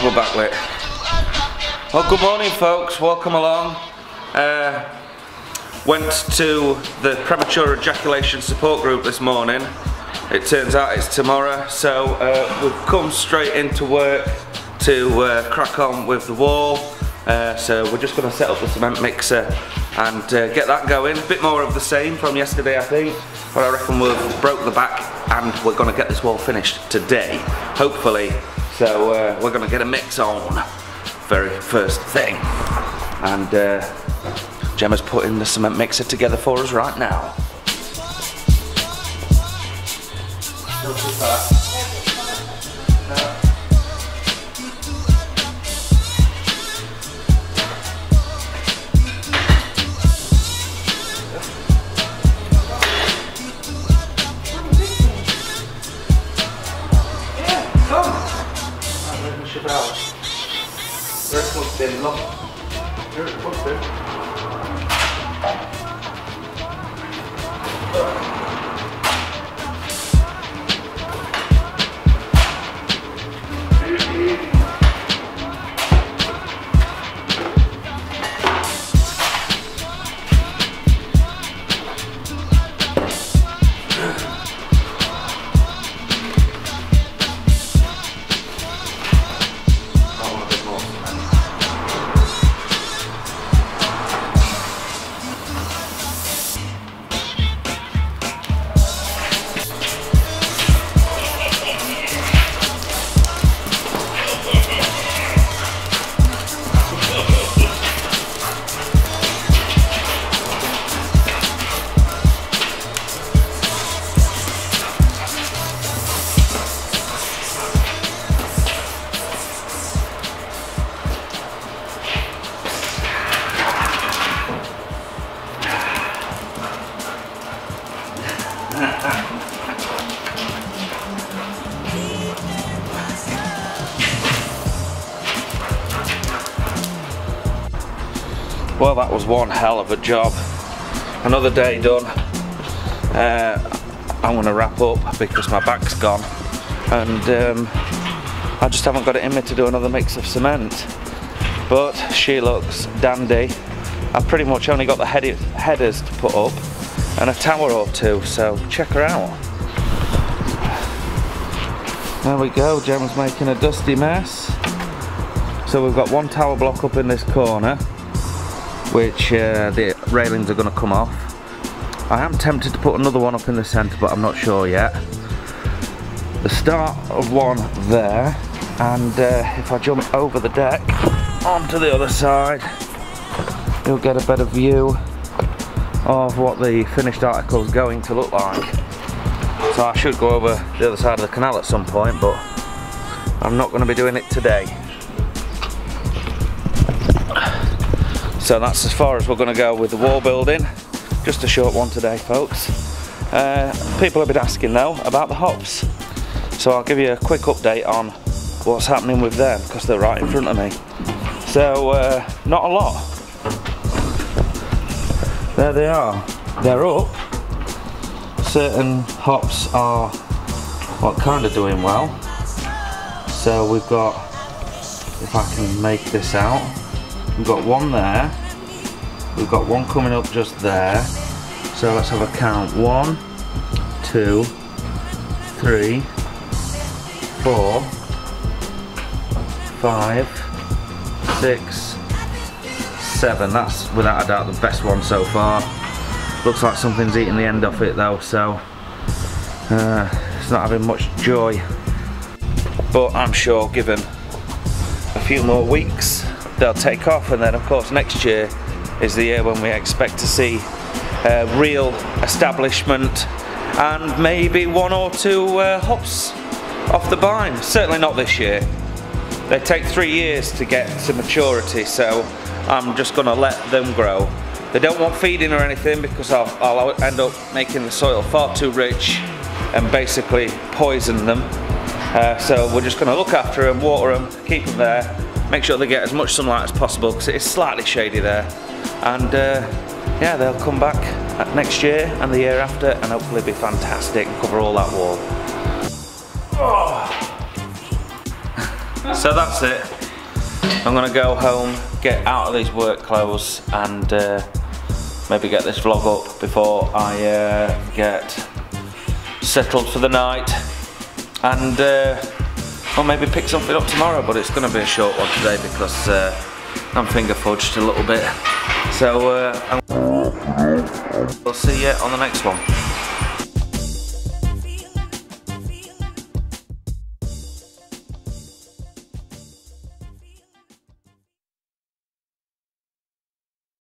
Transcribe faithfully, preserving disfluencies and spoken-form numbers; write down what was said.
I'll go back lit. Well, good morning folks, welcome along. Uh, went to the premature ejaculation support group this morning. It turns out it's tomorrow, so uh, we've come straight into work to uh, crack on with the wall. Uh, so we're just going to set up the cement mixer and uh, get that going. A bit more of the same from yesterday, I think. But I reckon we've broke the back and we're going to get this wall finished today, hopefully. So uh, we're going to get a mix on very first thing. And uh, Gemma's putting the cement mixer together for us right now. Still too fast. No. This one's been locked. Here it must be. Well, that was one hell of a job. Another day done. Uh, I'm gonna wrap up because my back's gone, and um, I just haven't got it in me to do another mix of cement. But she looks dandy. I've pretty much only got the head headers to put up and a tower or two, so check her out. There we go, Gemma's making a dusty mess. So we've got one tower block up in this corner, which uh, the railings are going to come off. I am tempted to put another one up in the centre, but I'm not sure yet. The start of one there, and uh, if I jump over the deck onto the other side, you'll get a better view of what the finished article is going to look like. So I should go over the other side of the canal at some point, but I'm not going to be doing it today. So that's as far as we're going to go with the wall building. Just a short one today, folks. Uh, people have been asking though about the hops, so I'll give you a quick update on what's happening with them because they're right in front of me. So uh, not a lot. There they are. They're up. Certain hops are well, kind of doing well. So we've got, if I can make this out, we've got one there, we've got one coming up just there, so let's have a count. One, two, three, four, five, six, seven. That's without a doubt the best one so far. Looks like something's eating the end off it though, so uh, it's not having much joy. But I'm sure given a few more weeks, they'll take off, and then of course next year is the year when we expect to see uh, real establishment and maybe one or two uh, hops off the vine. Certainly not this year. They take three years to get to maturity, so I'm just going to let them grow. They don't want feeding or anything because I'll, I'll end up making the soil far too rich and basically poison them. Uh, so we're just going to look after them, water them, keep them there. Make sure they get as much sunlight as possible because it is slightly shady there, and uh, yeah, they'll come back next year and the year after and hopefully be fantastic and cover all that wall. Oh. So that's it. I'm gonna go home, get out of these work clothes, and uh, maybe get this vlog up before I uh, get settled for the night, and uh, or maybe pick something up tomorrow. But it's gonna be a short one today because uh, I'm finger fudged a little bit. So uh, I'm we'll see you on the next one.